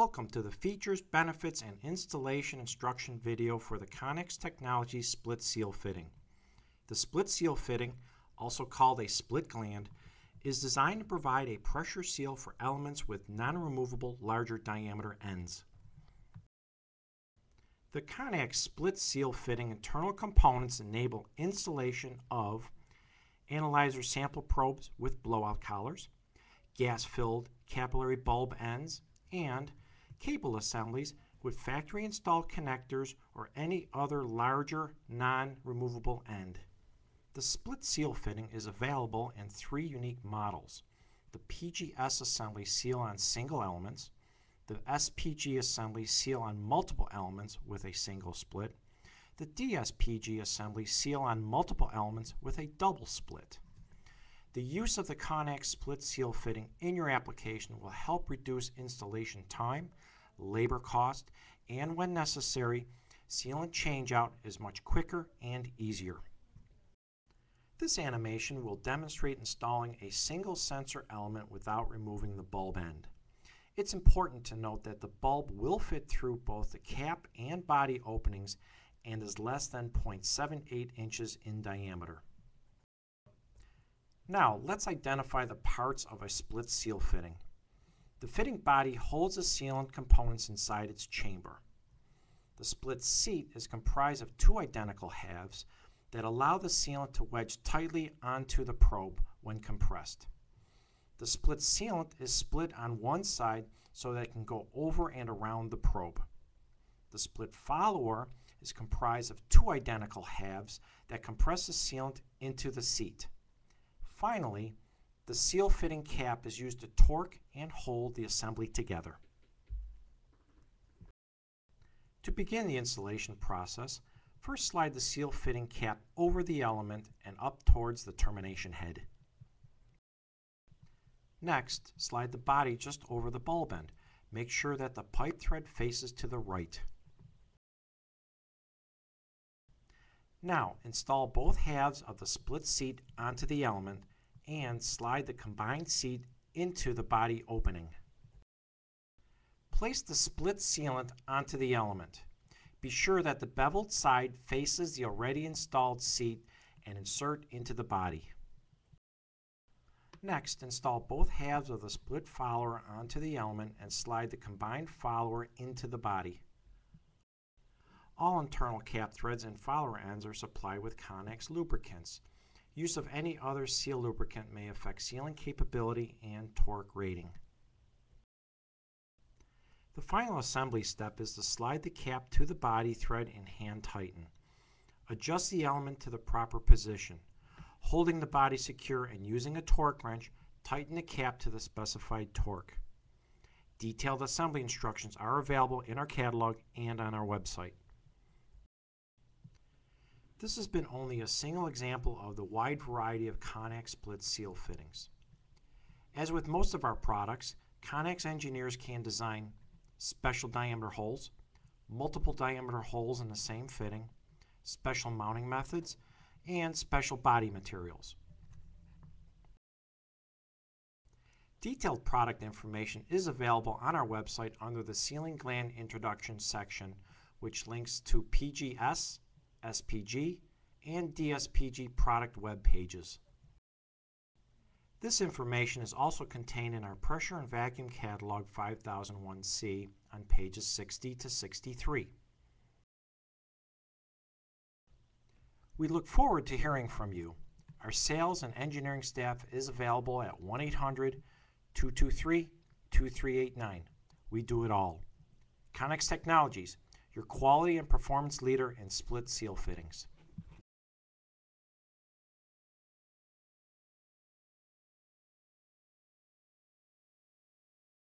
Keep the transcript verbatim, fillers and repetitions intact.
Welcome to the Features, Benefits, and Installation Instruction video for the Conax Technologies Split Seal Fitting. The Split Seal Fitting, also called a split gland, is designed to provide a pressure seal for elements with non-removable larger diameter ends. The Conax Split Seal Fitting internal components enable installation of analyzer sample probes with blowout collars, gas-filled capillary bulb ends, and cable assemblies with factory installed connectors or any other larger non-removable end. The split seal fitting is available in three unique models: the P G S assembly seal on single elements, the S P G assembly seal on multiple elements with a single split, the D S P G assembly seal on multiple elements with a double split. The use of the Conax split seal fitting in your application will help reduce installation time, labor cost, and when necessary, sealant changeout is much quicker and easier. This animation will demonstrate installing a single sensor element without removing the bulb end. It's important to note that the bulb will fit through both the cap and body openings and is less than zero point seven eight inches in diameter. Now, let's identify the parts of a split seal fitting. The fitting body holds the sealant components inside its chamber. The split seat is comprised of two identical halves that allow the sealant to wedge tightly onto the probe when compressed. The split sealant is split on one side so that it can go over and around the probe. The split follower is comprised of two identical halves that compress the sealant into the seat. Finally, the seal fitting cap is used to torque and hold the assembly together. To begin the installation process, first slide the seal fitting cap over the element and up towards the termination head. Next, slide the body just over the bulb end. Make sure that the pipe thread faces to the right. Now, install both halves of the split seat onto the element and slide the combined seat into the body opening. Place the split sealant onto the element. Be sure that the beveled side faces the already installed seat and insert into the body. Next, install both halves of the split follower onto the element and slide the combined follower into the body. All internal cap threads and follower ends are supplied with Conax lubricants. Use of any other seal lubricant may affect sealing capability and torque rating. The final assembly step is to slide the cap to the body thread and hand tighten. Adjust the element to the proper position. Holding the body secure and using a torque wrench, tighten the cap to the specified torque. Detailed assembly instructions are available in our catalog and on our website. This has been only a single example of the wide variety of Conax split seal fittings. As with most of our products, Conax engineers can design special diameter holes, multiple diameter holes in the same fitting, special mounting methods, and special body materials. Detailed product information is available on our website under the Sealing Gland Introduction section, which links to P G S, S P G, and D S P G product web pages. This information is also contained in our Pressure and Vacuum Catalog five thousand one C on pages sixty to sixty-three. We look forward to hearing from you. Our sales and engineering staff is available at one eight hundred, two two three, two three eight nine. We do it all. Conax Technologies, your quality and performance leader in split seal fittings.